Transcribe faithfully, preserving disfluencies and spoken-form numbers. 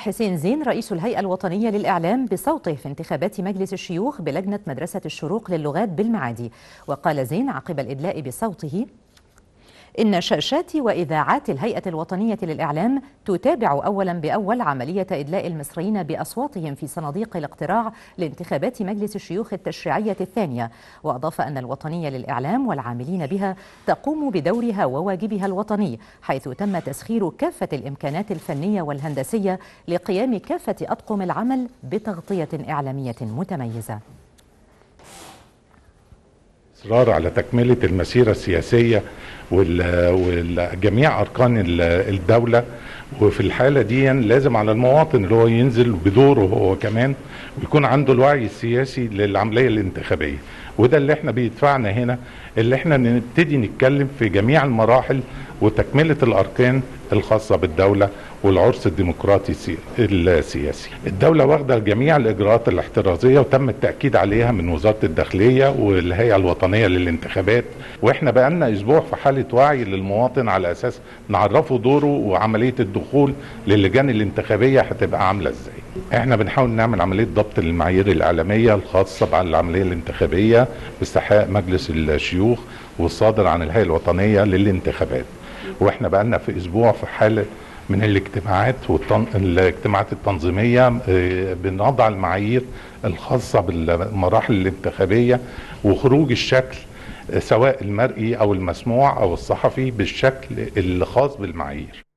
حسين زين رئيس الهيئة الوطنية للإعلام بصوته في انتخابات مجلس الشيوخ بلجنة مدرسة الشروق للغات بالمعادي. وقال زين عقب الإدلاء بصوته: إن شاشات وإذاعات الهيئة الوطنية للإعلام تتابع أولا بأول عملية إدلاء المصريين بأصواتهم في صناديق الاقتراع لانتخابات مجلس الشيوخ التشريعية الثانية. وأضاف أن الوطنية للإعلام والعاملين بها تقوم بدورها وواجبها الوطني، حيث تم تسخير كافة الإمكانات الفنية والهندسية لقيام كافة أطقم العمل بتغطية إعلامية متميزة. الإصرار على تكملة المسيرة السياسية وجميع أركان الدولة، وفي الحالة دي لازم على المواطن اللي هو ينزل بدوره هو كمان ويكون عنده الوعي السياسي للعملية الانتخابية، وده اللي احنا بيدفعنا هنا اللي احنا نبتدي نتكلم في جميع المراحل وتكملة الأركان الخاصة بالدولة والعرس الديمقراطي السياسي. الدولة واخدة جميع الإجراءات الاحترازية وتم التأكيد عليها من وزارة الداخلية والهيئة الوطنية للانتخابات، وإحنا بقالنا أسبوع في حالة وعي للمواطن على أساس نعرفه دوره وعملية الدخول للجان الانتخابية هتبقى عاملة إزاي. إحنا بنحاول نعمل عملية ضبط المعايير الإعلامية الخاصة بالعملية الانتخابية باستحقاق مجلس الشيوخ والصادر عن الهيئة الوطنية للانتخابات، وإحنا بقالنا في أسبوع في حالة من الاجتماعات والاجتماعات التنظيمية بنضع المعايير الخاصة بالمراحل الانتخابية وخروج الشكل سواء المرئي أو المسموع أو الصحفي بالشكل الخاص بالمعايير.